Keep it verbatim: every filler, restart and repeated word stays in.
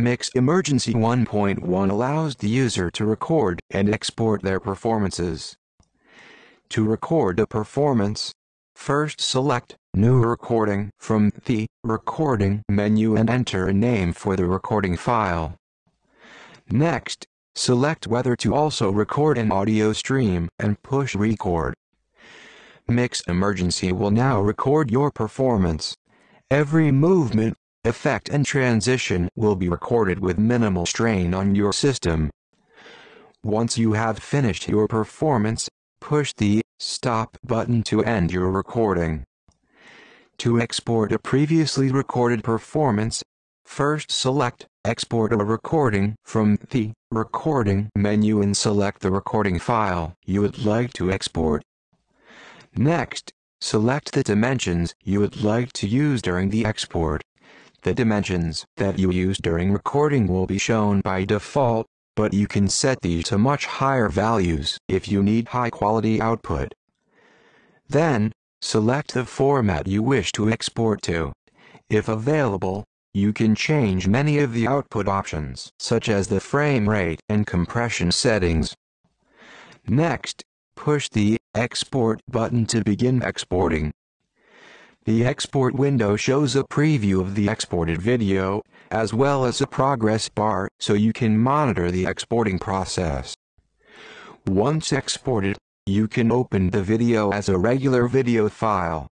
MixEmergency one point one allows the user to record and export their performances. To record a performance, first select New Recording from the Recording menu and enter a name for the recording file. Next, select whether to also record an audio stream and push Record. MixEmergency will now record your performance. Every movement, effect and transition will be recorded with minimal strain on your system. Once you have finished your performance, push the Stop button to end your recording. To export a previously recorded performance, first select Export a recording from the Recording menu and select the recording file you would like to export. Next, select the dimensions you would like to use during the export. The dimensions that you use during recording will be shown by default, but you can set these to much higher values if you need high-quality output. Then, select the format you wish to export to. If available, you can change many of the output options, such as the frame rate and compression settings. Next, push the Export button to begin exporting. The export window shows a preview of the exported video, as well as a progress bar, so you can monitor the exporting process. Once exported, you can open the video as a regular video file.